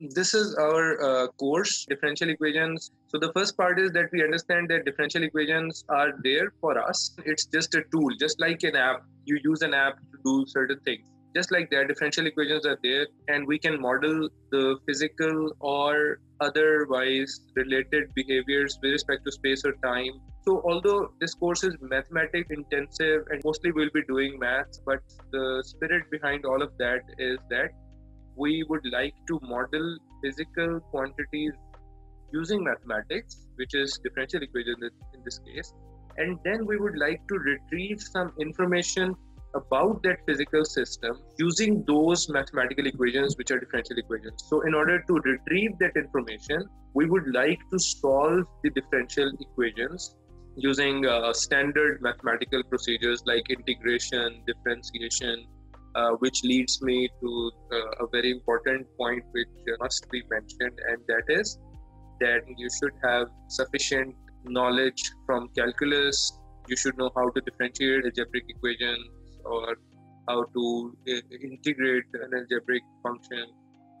This is our course, Differential Equations. So the first part is that we understand that differential equations are there for us. It's just a tool, just like an app. You use an app to do certain things. Just like that, differential equations are there, and we can model the physical or otherwise related behaviors with respect to space or time. So although this course is mathematics intensive and mostly we'll be doing maths, but the spirit behind all of that is that we would like to model physical quantities using mathematics, which is differential equations in this case. And then we would like to retrieve some information about that physical system using those mathematical equations, which are differential equations. So in order to retrieve that information, we would like to solve the differential equations using standard mathematical procedures like integration, differentiation, which leads me to a very important point which must be mentioned, and that is that you should have sufficient knowledge from calculus. You should know how to differentiate algebraic equations, or how to integrate an algebraic function,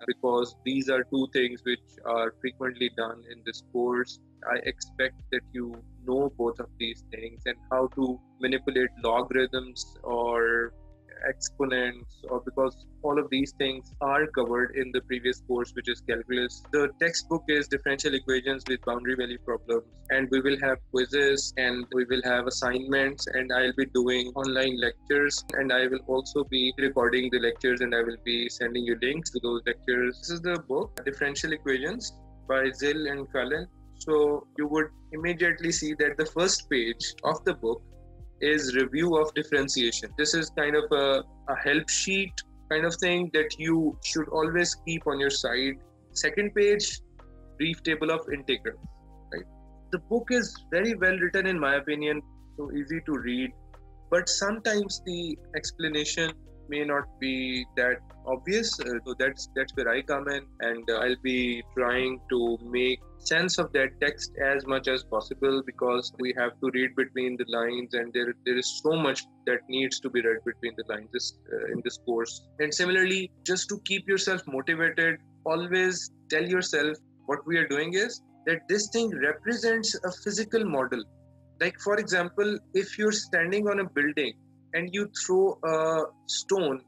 because these are two things which are frequently done in this course. I expect that you know both of these things, and how to manipulate logarithms or exponents, or because all of these things are covered in the previous course, which is calculus. The textbook is Differential Equations with Boundary Value Problems, and we will have quizzes and we will have assignments, and I'll be doing online lectures, and I will also be recording the lectures, and I will be sending you links to those lectures. This is the book Differential Equations by Zill and Cullen. So you would immediately see that the first page of the book is review of differentiation. This is kind of a help sheet kind of thing that you should always keep on your side. Second page, brief table of integrals. Right? The book is very well written in my opinion, so easy to read, but sometimes the explanation may not be that obvious. So that's where I come in, and I'll be trying to make sense of that text as much as possible, because we have to read between the lines, and there is so much that needs to be read between the lines in this course. And similarly, just to keep yourself motivated, always tell yourself what we are doing is that this thing represents a physical model. Like for example, if you're standing on a building and you throw a stone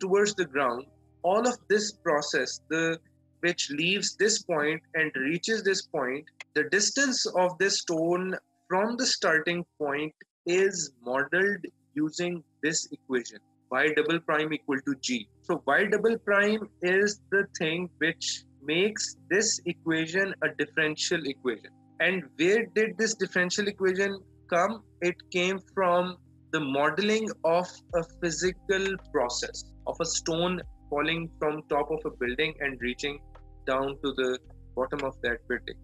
towards the ground, all of this process, which leaves this point and reaches this point, the distance of this stone from the starting point is modeled using this equation, y double prime equal to g. So y double prime is the thing which makes this equation a differential equation. And where did this differential equation come? It came from the modeling of a physical process of a stone falling from top of a building and reaching down to the bottom of that building.